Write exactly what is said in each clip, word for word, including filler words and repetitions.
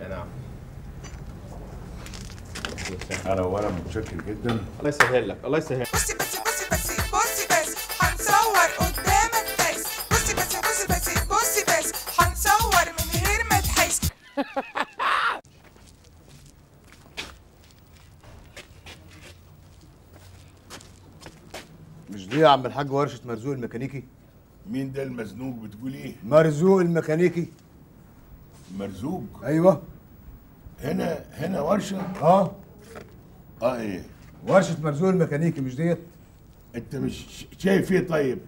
يا نعم. انا وانا متشكر جدا. الله يسهل لك، الله يسهل. بصي بس بصي بس بصي بس هنصور قدامك بس. بصي بس بصي بس بصي بس هنصور من غير ما تحس. مش دي يا عم الحاج ورشة مرزوق الميكانيكي؟ مين ده المزنوق بتقول ايه؟ مرزوق الميكانيكي. مرزوق؟ ايوه. هنا هنا ورشه؟ اه. اه ايه؟ ورشه مرزوق الميكانيكي مش ديت؟ انت مش شايف ايه طيب؟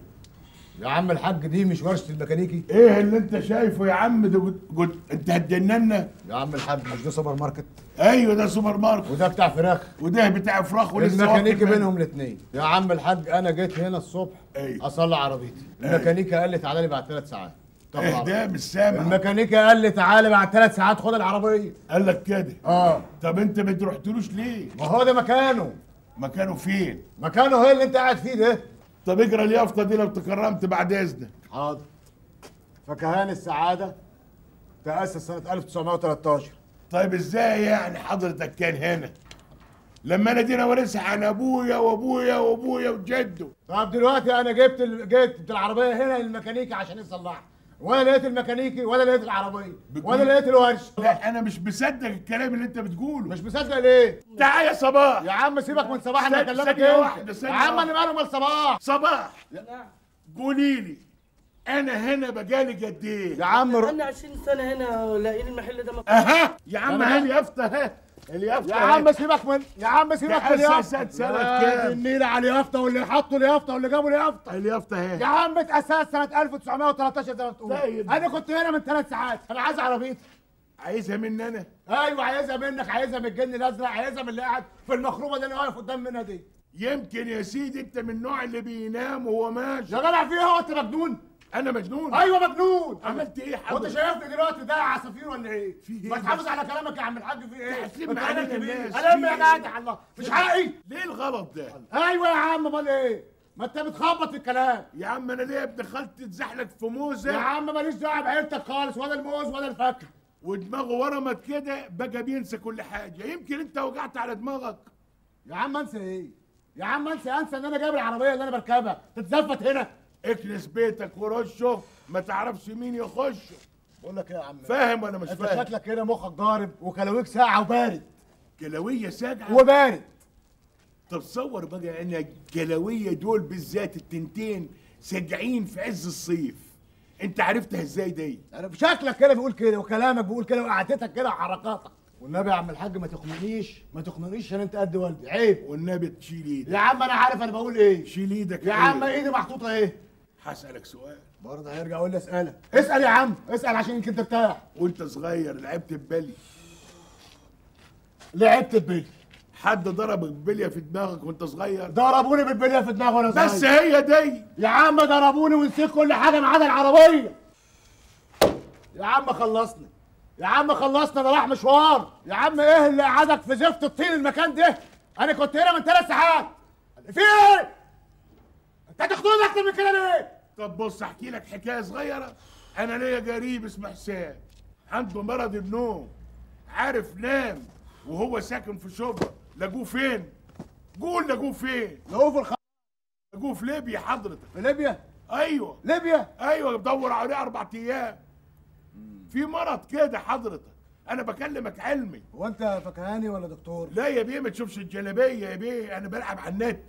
يا عم الحاج دي مش ورشه الميكانيكي. ايه اللي انت شايفه يا عم؟ ده جد... جد... انت هتجننا؟ يا عم الحاج مش ده سوبر ماركت؟ ايوه ده سوبر ماركت. وده بتاع فراخ. وده بتاع فراخ ولسه الميكانيكي بينهم الاثنين. يا عم الحاج انا جيت هنا الصبح أيوه. اصلح عربيتي. أيوه. الميكانيكي قال لي تعالى لي بعد ثلاث ساعات. ايه ده مش سامع؟ الميكانيكي قال لي تعالى بعد ثلاث ساعات خد العربيه. قال لك كده؟ اه. طب انت ما تروحتلوش ليه؟ ما هو ده مكانه. مكانه فين؟ مكانه هي اللي انت قاعد فيه ده. طب اجرى اليافطه دي لو تكرمت بعد اذنك. حاضر. فكهان السعاده تاسس سنه ألف وتسعمية وتلتاشر. طيب ازاي يعني حضرتك كان هنا؟ لما انا دينا ورثها عن ابويا وابويا وابويا وجده. طب دلوقتي انا جبت ال... جبت العربيه هنا للميكانيكي عشان يصلحها. ولا لقيت الميكانيكي ولا لقيت العربيه ولا لقيت الورشه. لا انا مش مصدق الكلام اللي انت بتقوله. مش مصدق ليه؟ تعال يا صباح. يا عم سيبك من صباح انا بكلمك انت. يا عم انا مالي ومال صباح. صباح قولي لي انا هنا بقالي قد ايه؟ يا عم انا عشرين سنه هنا لاقيين المحل ده. اها يا عم هاني يافطه اهي. اليافطه يا عم سيبك من يا عم سيبك من اليافطه. سنة كام؟ النيل على اليافطه واللي حطوا اليافطه واللي جابوا اليافطه. اليافطه اهي يا عم اتأسست سنة ألف وتسعمية وتلتاشر زي ما بتقول. انا كنت هنا من ثلاث ساعات. انا عايز عربيتي. عايزها مني انا؟ ايوه عايزها منك، عايزها من الجن الازرق، عايزها من اللي قاعد في المخروبه اللي انا واقف قدام منها دي. يمكن يا سيدي انت من النوع اللي بينام وهو ماشي. يا جدع في ايه؟ هو انت مجنون؟ أنا مجنون؟ أيوه مجنون. عملت إيه يا حضرتك؟ وأنت شايفني دلوقتي ده عصافير ولا إيه؟ في إيه؟ ما تحافظ على كلامك يا عم الحاج. في إيه؟ تحسب عليك الناس. ألم يا جدع الله مش حقي. ليه الغلط ده؟ أيوه يا عم أمال إيه؟ ما أنت بتخبط الكلام. يا عم أنا ليه ابن خالتي اتزحلق في موزة؟ يا عم ماليش دعوة بعيلتك خالص ولا الموز ولا الفاكهة. ودماغه ورمت كده بقى بينسى كل حاجة. يمكن أنت وجعت على دماغك. يا عم أنسى إيه؟ يا عم أنسى أنسى إن أنا جايب العربية اللي أنا بركبها تتزفت هنا. اكنس بيتك ورشه ما تعرفش مين يخشه. بقول لك ايه يا عم؟ فاهم ولا مش فاهم؟ انت شكلك هنا مخك ضارب وكلاويك ساقعه وبارد. كلاويه ساقعه وبارد. طب تصور بقى ان الكلاويه دول بالذات التنتين ساقعين في عز الصيف. انت عرفتها ازاي دي؟ انا شكلك كده بيقول كده وكلامك بيقول كده وقعدتك كده وحركاتك. والنبي يا عم الحاج ما تخنقنيش ما تخنقنيش عشان انت قد والدي. عيب. والنبي تشيل ايدك. يا عم انا عارف انا بقول ايه. شيل ايدك. يا عم ايدي محطوطه ايه؟ هسألك سؤال برضه هيرجع يقول لي اسألك. اسأل يا عم اسأل عشان يمكن ترتاح. وانت صغير لعبت ببلي؟ لعبت ببلي. حد ضربك ببليه في دماغك وانت صغير؟ ضربوني بالبليه في دماغي وانا صغير. بس هي دي يا عم ضربوني ونسيت كل حاجه ما عدا العربيه. يا عم خلصنا يا عم خلصنا انا رايح مشوار. يا عم ايه اللي قعدك في زفت الطين المكان ده؟ انا كنت هنا من ثلاث ساعات. في ايه؟ انت هتخنقني اكتر من كده ليه؟ طب بص احكي لك حكايه صغيره. انا ليا قريب اسمه حسام عنده مرض النوم. عارف نام وهو ساكن في شبرا. لقوه فين؟ قول لقوه فين؟ لقوه في الخ لقوه في ليبيا حضرتك. في ليبيا؟ ايوه. ليبيا؟ ايوه بدور عليه اربع ايام. في مرض كده حضرتك. انا بكلمك علمي. هو انت فكهاني ولا دكتور؟ لا يا بيه ما تشوفش الجلابيه يا بيه. انا بلعب على النت.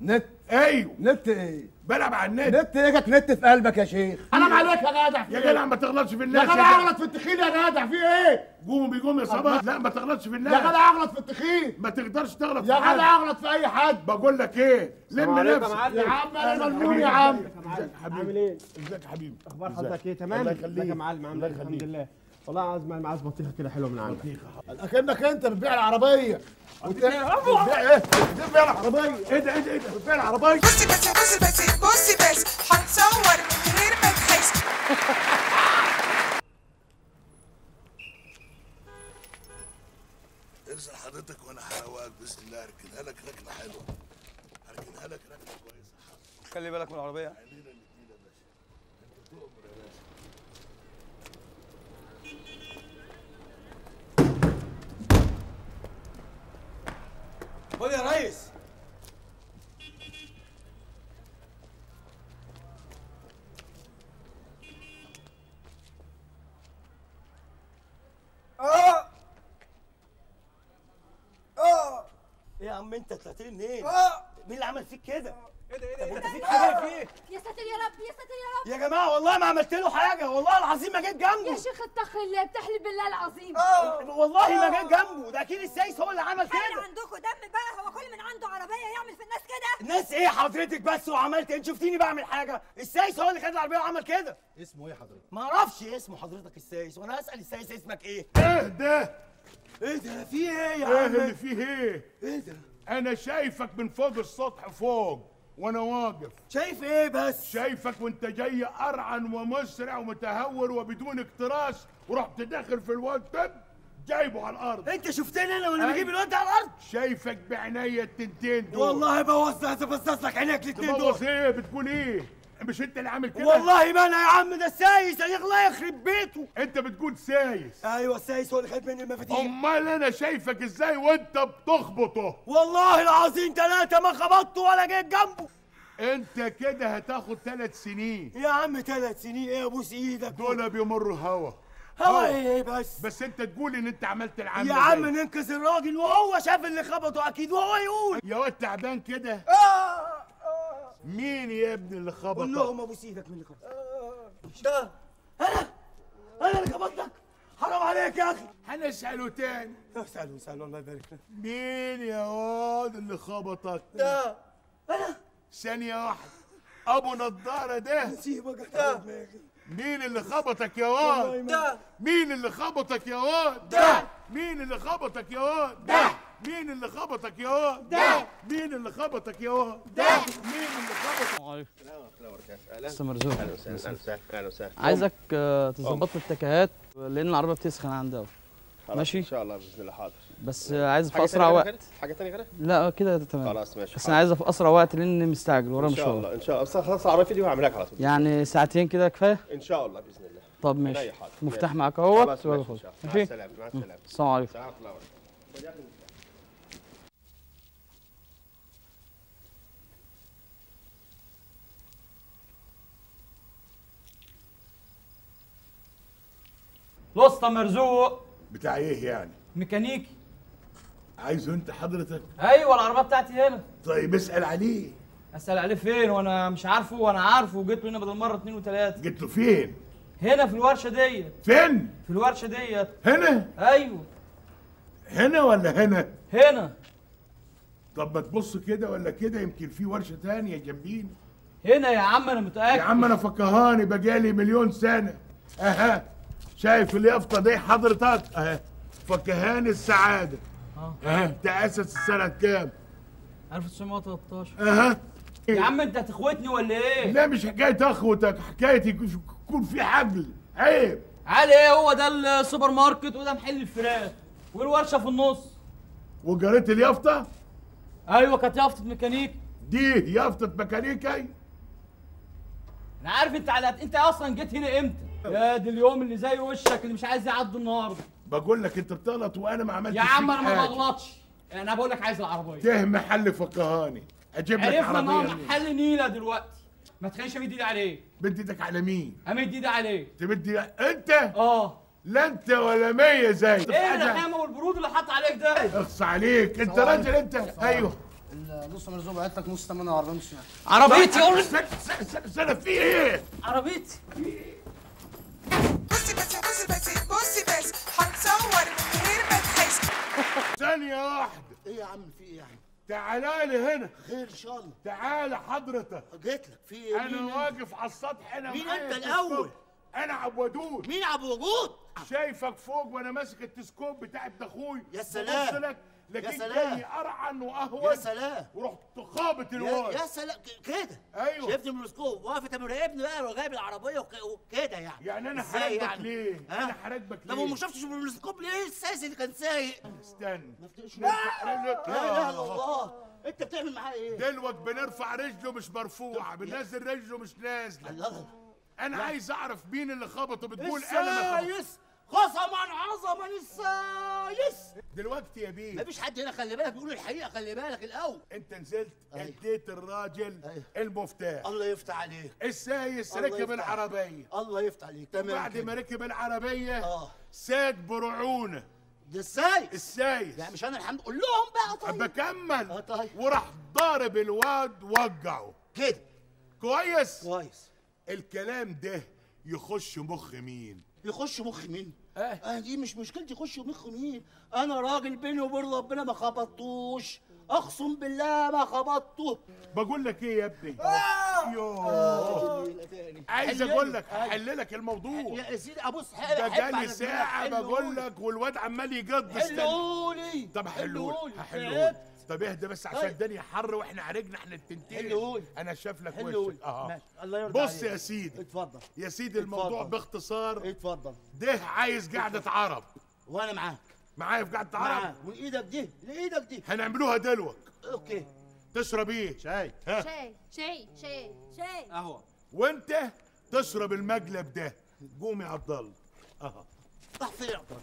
نت؟ ايوه. نت ايه؟ بلعب على النت. نت ايه؟ جت نت في قلبك يا شيخ. حرام عليك يا جدع. يا جدع ما تغلطش في الناس. يا جدع اغلط في التخين يا جدع. في ايه؟ قوم بيقوم يا صباح. لا ما تغلطش في الناس. يا جدع اغلط في التخين. ما تقدرش تغلط في حد. يا جدع اغلط في اي حد. بقول لك ايه؟ لم نفسك يا عم. انا مجنون يا عم. ازيك يا حبيبي؟ عامل ايه؟ ازيك يا حبيبي؟ اخبار حضرتك ايه؟ تمام؟ الله يخليك يا معلم. الحمد لله. والله عايز معايا بطيخه كده حلوه من عندك. بطيخه اكنك انت بتبيع العربيه. بتبيع ايه؟ بتبيع العربيه. ايه ده ايه ده ايه ده؟ بتبيع العربيه. بصي بس بصي بس بصي بس هتصور من غير ما تحس. انزل حضرتك وانا هروقك باذن الله. هركنها لك ركنه حلوه. هركنها لك ركنه كويسه. خلي بالك من العربيه. علينا الاتنين يا باشا. انت تؤمر يا باشا. خد يا ريس. اه اه ايه يا عم انت طلعت لي منين؟ اه مين اللي عمل فيك كده؟ ايه ده ايه ده؟ انت فيك حاجه فيك؟ يا ساتر يا رب يا ساتر يا رب يا جماعه والله ما عملت له حاجه والله العظيم ما جيت جنبه يا شيخ اتقي الله بتحلف بالله العظيم أوه. والله أوه. ما جيت جنبه ده اكيد السايس هو اللي عمل كده. حاول عندكم دم بقى هو كل من عنده عربيه يعمل في الناس كده؟ الناس ايه حضرتك بس وعملت انت شفتيني بعمل حاجه؟ السايس هو اللي خد العربيه وعمل كده. اسمه ايه حضرتك؟ ما اعرفش اسمه حضرتك السايس وانا هسال السايس اسمك ايه؟ ايه ده؟ ايه ده في ايه يا عم؟ ايه اللي فيه ايه؟ ايه ده؟ أنا شايفك من فوق السطح فوق وأنا واقف. شايف إيه بس؟ شايفك وأنت جاي أرعن ومسرع ومتهور وبدون اكتراث ورحت داخل في الواد بيب جايبه على الأرض. أنت شفتني أنا وأنا بجيب الواد على الأرض؟ شايفك بعينيا التنتين دول. والله بوظها بوظت لك عينيك الاتنين دول. إيه بتقول إيه؟ مش أنت اللي عامل كده؟ والله ما أنا يا عم ده السايس الله يخرب بيته. أنت بتقول سايس؟ أيوه السايس هو اللي خد مني المفاتيح. أمال أنا شايفك إزاي وأنت بتخبطه؟ والله العظيم ثلاثة ما خبطته ولا جيت جنبه. أنت كده هتاخد ثلاث سنين. يا عم ثلاث سنين إيه يا بوس إيدك؟ دول بيمروا هوا. هوا إيه بس؟ بس أنت تقول إن أنت عملت العمل. يا عم ننقذ الراجل وهو شاف اللي خبطه أكيد وهو يقول. يا واد تعبان كده. آه مين يا ابني اللي خبطك؟ قول لهم ابوس ايدك مين اللي خبطك؟ ده انا انا اللي خبطتك؟ حرام عليك يا اخي. هنساله تاني. اساله اساله الله يبارك لك. مين يا واد اللي خبطك؟ ده انا. ثانية واحدة ابو نضارة ده. سيبك ده. مين اللي خبطك يا واد؟ ده مين اللي خبطك يا واد؟ ده مين اللي خبطك يا واد؟ ده مين اللي خبطك يا واد؟ ده مين اللي خبطك يا واد؟ ده مين اللي خبطك؟ معاك استاذ مرزوق. اهلا وسهلا. اهلا وسهلا. عايزك تظبط لي التكهات لان العربيه بتسخن عندي قوي. ماشي ان شاء الله باذن الله. حاضر بس عايز في اسرع وقت. حاجه ثانيه غير؟ لا كده تمام خلاص ماشي. بس انا عايزها في اسرع وقت لان مستعجل ورايا مشوار. ان شاء الله ان شاء الله. بس خلاص العربيه دي وهعملها لك على طول يعني ساعتين كده كفايه ان شاء الله باذن الله. طب ماشي مفتاح معاك اهوت. مع السلامه. مع السلامه. السلام عليكم. الوسطى مرزوق بتاع ايه يعني؟ ميكانيكي. عايزه انت حضرتك؟ ايوه العربيه بتاعتي هنا. طيب اسال عليه. اسال عليه فين وانا مش عارفه وانا عارفه وجيت له هنا بدل مره اتنين وتلاته. جيت له فين؟ هنا في الورشه ديت. فين؟ في الورشه ديت. هنا؟ ايوه. هنا ولا هنا؟ هنا. طب ما تبص كده ولا كده يمكن في ورشه ثانيه جنبينا. هنا يا عم انا متاكد. يا عم انا فكهاني بقالي مليون سنه. اها شايف اليافطه دي حضرتك؟ اهي فكهاني السعاده. اه اهي تأسس السنه كام؟ ألف وتسعمية وتلتاشر. اها يا عم انت هتخوتني ولا ايه؟ لا مش حكايه اخوتك، حكايتي يكون في حجل، عيب. عيب ايه هو ده السوبر ماركت وده محل الفراخ والورشه في النص. وجريت اليافطه؟ ايوه كانت يافطه ميكانيكي. دي يافطه ميكانيكي؟ انا عارف انت على انت اصلا جيت هنا امتى؟ يا دي اليوم اللي زي وشك اللي مش عايز يعدي النهارده. بقول لك انت بتغلط وانا ما عملتش حاجه. يا عم انا ما بغلطش، انا بقول لك عايز العربيه. ده محل فقهاني، اجيب لك عربيه. عرفنا ان هو محل نيله دلوقتي، ما تخليش امد ايدي عليه. مد ايدك على مين؟ امد ايدي عليه. تمد ايدك انت؟ اه لا انت ولا مية زي ايه الرخامه والبرود اللي حاط عليك ده؟ اخص عليك، انت راجل انت، ايوه. النص مرزوق بعت لك نص ثمن العربيه مش يعني. عربيتي قول سنه في ايه؟ عربيتي؟ في ايه؟ بصي بس بصي بس بصي بس هتصور من غير ما تحس. ثانية واحدة. إيه يا عم في إيه يا عم؟ تعالى لي هنا. خير إن شاء الله. تعالى حضرتك. جيت لك في إيه؟ أنا واقف على السطح أنا. مين أنت الأول؟ انا ابو ودود. مين ابو وجود؟ شايفك فوق وانا ماسك التلسكوب بتاع ابن اخويا. يا سلام. ببص لك لكن جاي ارعن واهون. يا سلام. ورحت خابط الواد. يا سلام كده. ايوه. شايفني من التلسكوب واقف مراقبني بقى وجايب العربيه وكده يعني. يعني انا حراجبك يعني؟ ليه؟ أه؟ انا حراجبك ليه؟ طب وما شفتش من التلسكوب ليه الساسي اللي كان سايق؟ استنى. ما افتكرش. لا لا الله. انت بتعمل معاه ايه؟ دلوقت بنرفع رجله مش مرفوعه، بننزل رجله مش نازله. الله. أنا لا. عايز أعرف مين اللي خبطه. بتقول أنا اللي خبطه. قسماً عظماً السايس. دلوقتي يا بيه مفيش حد هنا خلي بالك بيقول الحقيقة، خلي بالك الأول. أنت نزلت اديت الراجل أيه. المفتاح. الله يفتح عليك. السايس ركب العربية. الله يفتح عليك. تمام. بعد ما ركب العربية آه. ساد برعونة. ده السايس. السايس. لا مش أنا الحمد. قول لهم بقى. طيب بكمل. آه طيب. وراح ضارب الواد وجعه كده. كويس؟ كويس. الكلام ده يخش مخ مين؟ يخش مخ مين؟ اه, آه دي مش مشكلتي يخش مخ مين؟ أنا راجل بيني وبين ربنا ما خبطتوش، أقسم بالله ما خبطته. بقول لك إيه يا ابني؟ آه يوه آه عايز أقول لك أحل لك الموضوع. يا سيدي أبص حلو ده جالي ساعة بقول لك والواد عمال يجد. حلولي. طب حلولي هحلولي. طب اهدى بس عشان الدنيا حر واحنا عرجنا احنا التنتين. انا شاف لك وشك. اه الله يرضى عليك. بص يا سيدي. اتفضل يا سيدي. الموضوع باختصار. اتفضل. ده عايز قعده عرب وانا معاك. معايا في قعده عرب؟ معاك. وايدك دي لايدك دي هنعملوها دلوقتي. اوكي. تشرب ايه؟ شاي. شاي شاي شاي شاي اهو. وانت تشرب المقلب ده. قوم يا عبد الله. اهو راح فين يا عبد الله؟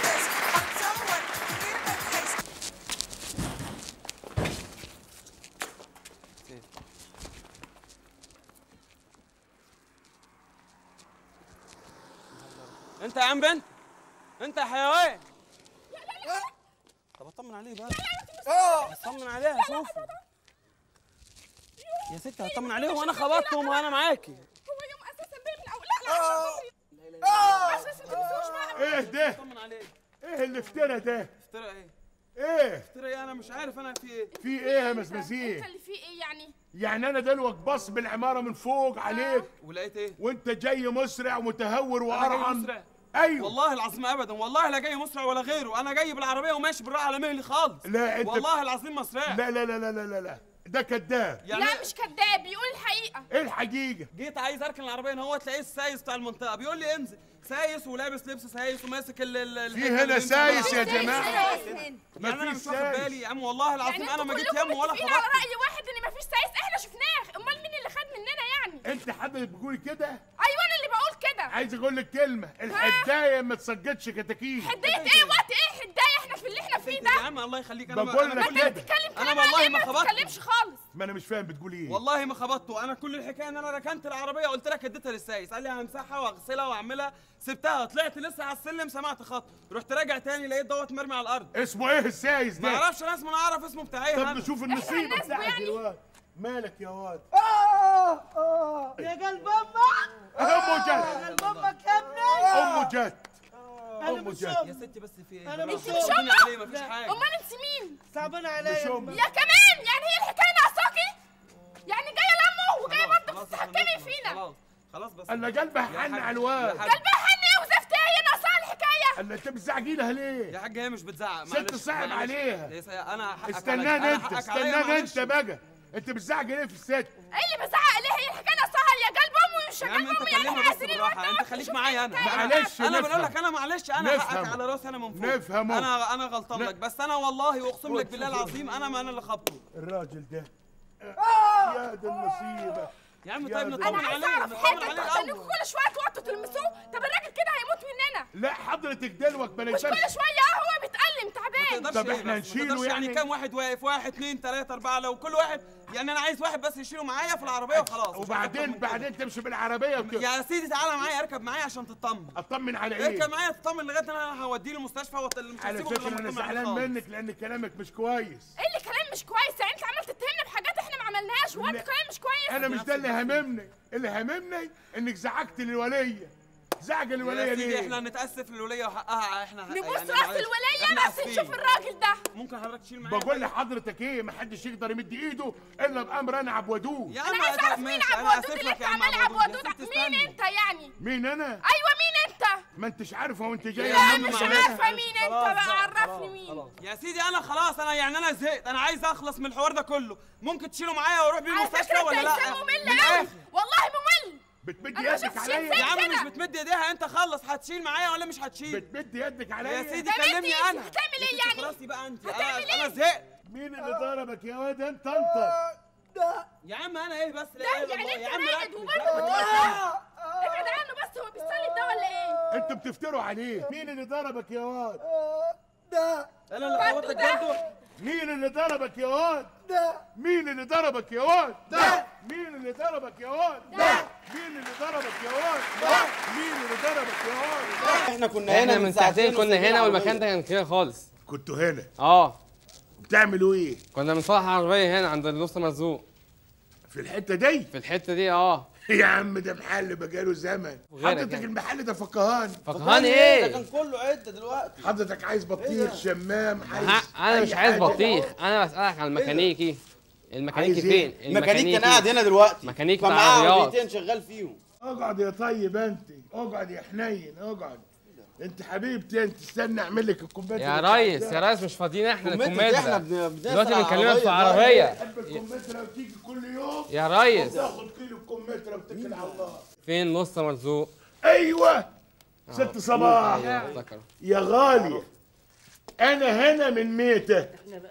بصي هتصور كتير ما تحس. انت يا عم بنت؟ انت يا حيوان؟ لا لا لا. طب اطمن عليه بقى. اه اطمن عليه اشوف. يا ستي هطمن عليه وانا خبطتهم وانا معاكي. هو يوم اساسا بيه من اول. لا لا ايه ده؟ ايه اللي افترى ده؟ افترى ايه؟ ايه؟ افترى ايه؟ انا مش عارف انا في ايه؟ في ايه يا مزمزيه؟ انت اللي في ايه يعني؟ يعني انا دلوقتي باص بالعماره من فوق عليك ولقيت ايه؟ وانت جاي مسرع ومتهور وقرعن. ايوه والله العظيم ابدا. والله لا جاي مسرع ولا غيره. انا جاي بالعربيه وماشي بالراحه على مهلي خالص. لا انت والله العظيم ما سرعت. لا لا لا لا لا لا ده كداب. يعني لا مش كداب بيقول الحقيقه. ايه الحقيقه؟ جيت عايز اركن العربيه هنا اهوت لقيت السايس بتاع المنطقه بيقول لي انزل. سايس ولابس لبس سايس وماسك ال في هنا سايس يا جماعه. ما انا مش واخد بالي يا عم والله العظيم. يعني انا ما جيت يم ولا خبطت. على راي واحد ان ما فيش سايس احنا شفناه. امال مين اللي خد مننا يعني؟ انت حضرتك بتقولي كده؟ ايوه انا اللي بقول كده. عايز اقول لك كلمه. الحدايه ما تسجدش كتاكيت. حدايه ايه وقت ايه حدايه؟ احنا في اللي احنا فيه ده يا عم الله يخليك. انا بقول لك كده. انا والله ما خبطتش خالص. ما انا مش فاهم بتقول ايه. والله ما خبطته. انا كل الحكايه ان انا ركنت العربيه قلت لك اديتها للسايس قال لي همسحها واغسلها واعملها. سبتها طلعت لسه على السلم سمعت خط رحت راجع تاني لقيت دوت مرمي على الارض. اسمه ايه السايس ده؟ ما اعرفش انا اسمه. انا اعرف اسمه بتاع ايه. طب نشوف النصيب بتاعك دلوقتي. مالك يا واد؟ اه اه يا قلب امك. امه جت. يا قلب امك يا ابني. امه جت. امه جت. يا ستي بس في ايه؟ انت مش امه. مفيش حاجه. امال انت مين؟ صعبان عليا يا كمان. يعني هي الحكايه ناقصاكي؟ يعني جايه لامه وجايه برضه بتتحكمي فينا. خلاص بس انا قلبي حن على الواد. قلبي حن ايه وزفت ايه؟ ناقصاها الحكايه. الا انت بتزعجي لها ليه؟ يا حاجه هي مش بتزعق. ست صعب عليها. انا حقك. استناني انت استناني انت بقى. انت بتزعجي ليه في الست؟ ايه اللي بتزعق ليه؟ هي الحكايه ناقصاها. يا قلب امي مش قلب امي يعني احنا عايزين الواد. انت خليك معايا انا. معلش انا بقول لك انا معلش انا حقك على راسي. انا من فوق نفهم. انا انا غلطان لك بس انا والله واقسم لك بالله العظيم انا ما انا اللي خبطه الراجل ده. يا ده المصيبه. يا عم. طيب نطمن عليه. انا عايز اعرف حاجه، انتوا خليكوا كل شويه تقعدوا تلمسوه؟ طب الراجل كده هيموت مننا. لا حضرتك دلوك ما نقدرش. مش كل شويه اه هو بيتألم تعبان. طب احنا نشيله يعني. يعني كام واحد واقف؟ واحد اثنين ثلاثه اربعه، لو كل واحد يعني انا عايز واحد بس يشيله معايا في العربيه وخلاص. وبعدين بعدين تمشي بالعربيه وكده. يا سيدي تعالى معايا، اركب معايا عشان تطمن. اطمن على ايه؟ اركب معايا تطمن لغايه انا هوديه المستشفى ومش هسيبه غير لما انا زعلان منك لان كلامك مش كويس. ايه اللي كلام مش كويس يعني؟ انت عملت تتهمني بحاجات احنا ما عملناهاش وانت كلام مش كويس. انا مش ده اللي هممني، اللي هممني انك زعجت الوليه. زعج الوليه ليه؟ احنا نتاسف للوليه وحقها احنا نبص يعني راس الوليه بس نشوف الراجل ده. ممكن حضرتك تشيل معايا؟ بقول لحضرتك ايه، ما حدش يقدر يمد ايده الا بامر انا عبد الودود. يا عم انا عارف مين عبد الودود اللي انت عمال عبد الودود. مين انت يعني؟ مين انا؟ ايوه مين انت؟ ما انتش عارفه وانت جايه. لا مش عارفه مين انت بقى، عرفني مين يا سيدي. انا خلاص انا يعني انا زهقت، انا عايز اخلص من الحوار ده كله. ممكن تشيله معايا واروح بيه المستشفى ولا لا؟ والله ممل. بتمد يدك عليا يا عم. مش بتمد ايديها انت، خلص هتشيل معايا ولا مش هتشيل؟ بتمد يدك عليا يا سيدي. كلمني انا هتعمل ايه يعني؟ خلاص بقى انت هتعمل ايه؟ انا زهقت. مين اللي ضربك يا واد انت انت؟ ده يا عم انا ايه بس؟ لا يعني انت راقد وبرضه بتقول ابعد عنه بس، هو بيتسلب ده ولا ايه؟ انتوا بتفتروا عليه. مين اللي ضربك يا واد؟ ده انا اللي خبطتك برضه. مين اللي ضربك يا واد؟ ده مين اللي ضربك يا واد؟ ده مين اللي ضربك يا واد؟ ده مين اللي ضربك يا واد؟ مين اللي ضربك يا واد؟ احنا كنا هنا من ساعتين، كنا هنا والمكان ده كان كده خالص. كنتوا هنا؟ اه. بتعملوا ايه؟ كنا بنصلح عربيه هنا عند نص مرزوق. في الحته دي؟ في الحته دي اه. يا عم ده محل بقاله زمن. حضرتك المحل ده فكهان. فكهان ايه؟ ده كان كله عده دلوقتي. حضرتك عايز بطيخ، شمام، عايز انا مش عايز بطيخ، انا بسألك على الميكانيكي. الميكانيكي فين؟ الميكانيكي كان قاعد هنا دلوقتي، ميكانيكي بتاع الرياض، عربيتين شغال فيهم. اقعد يا طيب انت، اقعد يا حنين، اقعد. انت حبيبتي انت، استنى اعمل لك الكومبات. يا ريس يا ريس مش فاضيين احنا الكومبات احنا دلوقتي بنكلمك في عربيه. بحب الكمثرى وتيجي كل يوم يا ريس وتاخد كيلو كمثرى وتكل على الله. فين نص مرزوق؟ ايوه ست صباح. أيوة. يا غالي انا هنا من ميته. احنا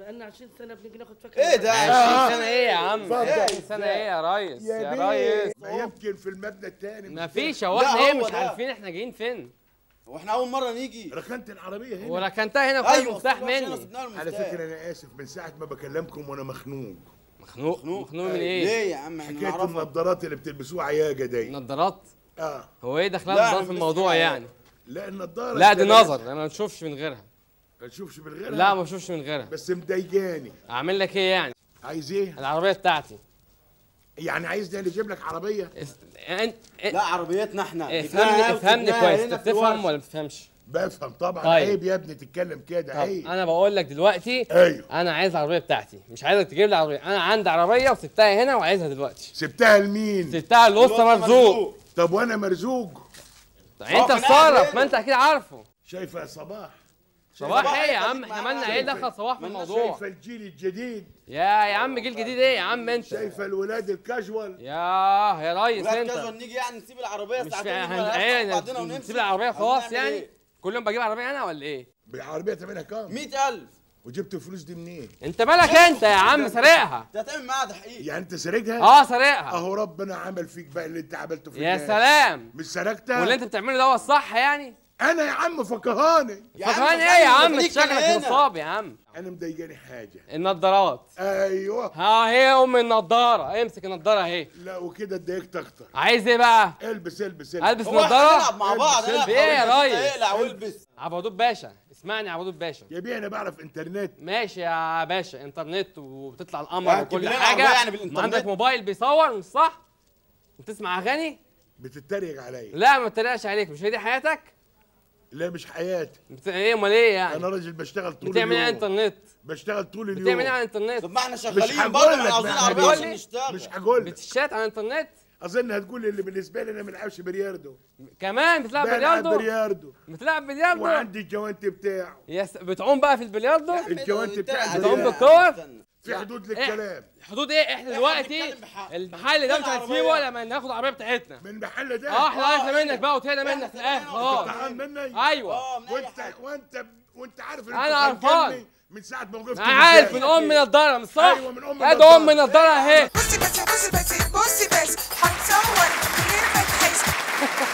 بقالنا عشرين سنه بنيجي ناخد فاكهه. ايه ده عشرين سنه؟ ايه يا عم عشرين سنه؟ ايه يا ريس يا, يا ريس ما يمكن في المبنى الثاني مفيش. هو احنا ايه مش عارفين احنا جايين فين؟ هو احنا أول مرة نيجي. ركنت العربية هنا وركنتها هنا وخدت المفتاح مني. على فكرة أنا آسف، من ساعة ما بكلمكم وأنا مخنوق. مخنوق؟ مخنوق, مخنوق من إيه؟ ليه يا عم؟ احنا حكاية النضارات اللي بتلبسوها عياجة دي. نضارات؟ آه. هو إيه دخلها نضارات في الموضوع يعني؟ لا النضارة لا دي نظر، أنا ما بشوفش من غيرها. ما بشوفش من غيرها؟ لا ما بشوفش من غيرها. بس مضايقاني. أعمل لك إيه يعني؟ عايز إيه؟ العربية بتاعتي. يعني عايز ده اللي يجيب لك عربيه؟ لا عربيتنا احنا. افهمني افهمني كويس، انت بتفهم ولا ما بتفهمش؟ بفهم طبعا. طيب. عيب يا ابني تتكلم كده. عيب. انا بقول لك دلوقتي. ايوه انا عايز العربيه بتاعتي، مش عايزك تجيب لي عربيه، انا عندي عربيه وسبتها هنا وعايزها دلوقتي. سبتها لمين؟ سبتها للاسطى مرزوق. طب وانا مرزوق؟ طب انت اتصرف، ما انت اكيد عارفه. شايفه يا صباح؟ صباح ايه يا عم؟ احنا مالنا ايه دخل صباح في الموضوع؟ شايفه الجيل الجديد. يا يا عم جيل جديد ايه يا عم انت؟ شايفه الولاد الكاجوال. ياه يا ريس انت. الكاجوال نيجي يعني نسيب العربيه ساعتين بعدنا ونمشي؟ نسيب العربيه خلاص يعني؟ إيه؟ كل يوم بجيب عربيه انا ولا ايه؟ العربيه ثمنها كام؟ مية ألف. وجبت الفلوس دي منين؟ انت مالك انت يا عم سارقها؟ انت هتعمل معاها تحقيق. يعني انت سارقها؟ اه سارقها. اهو ربنا عمل فيك بقى اللي انت عملته في الناس. يا سلام. مش سرقتها؟ واللي انت بتعمله ده هو الصح يعني؟ أنا يا عم فكهاني. فكهاني إيه يا عم؟ شكلك نصاب يا عم. أنا مضايقاني حاجة. النضارات. أيوه. ها هي أم النضارة، امسك النضارة أهي. لا وكده اتضايقت أكتر. عايز إيه بقى؟ البس البس البس. ألبس نضارة؟ نلعب مع بعض. إيه يا ريس؟ اقلع والبس. عبودوب باشا، اسمعني عبودوب باشا. يا بيه أنا بعرف إنترنت. ماشي يا باشا، إنترنت وبتطلع القمر وكل حاجة. يعني بالإنترنت. عندك موبايل بيصور مش صح؟ وتسمع أغاني؟ بتتريق عليا. لا ما بتتريقش عليك، مش هي دي حياتك؟ لا مش حياتي. بت... ايه امال ايه يعني؟ انا راجل بشتغل طول اليوم. بتعمل ايه على الانترنت؟ بشتغل طول اليوم. بتعمل ايه على الانترنت؟ طب ما احنا شغالين برضه، احنا عاوزين عربيه عشان نشتغل. مش هقول لك. بتشات على الانترنت؟ اظن هتقول لي اللي بالنسبه لي انا ما بلعبش بلياردو. كمان بتلعب بلياردو؟ بلعب بلياردو. بتلعب بلياردو؟ وعندي الجوانت بتاعه. يا س... بتعوم بقى في البلياردو؟ الجوانت بتاعه بتعوم بالكور؟ في حدود للكلام. حدود ايه؟ احنا دلوقتي المحل ده مش هنسيبه ولا ما ناخد العربيه بتاعتنا. من المحل ده اه احنا عرفنا منك بقى وطلعنا منك في الاخر. اه ايوه. وانت وانت وانت عارف ان انا عارفان من ساعه ما وقفت. انا عارف من ام نضاره مش صح؟ ايوه من ام نضاره. ادي ام نضاره اهي. بصي بس بصي بس بصي بس هتصور من غير ما تحس.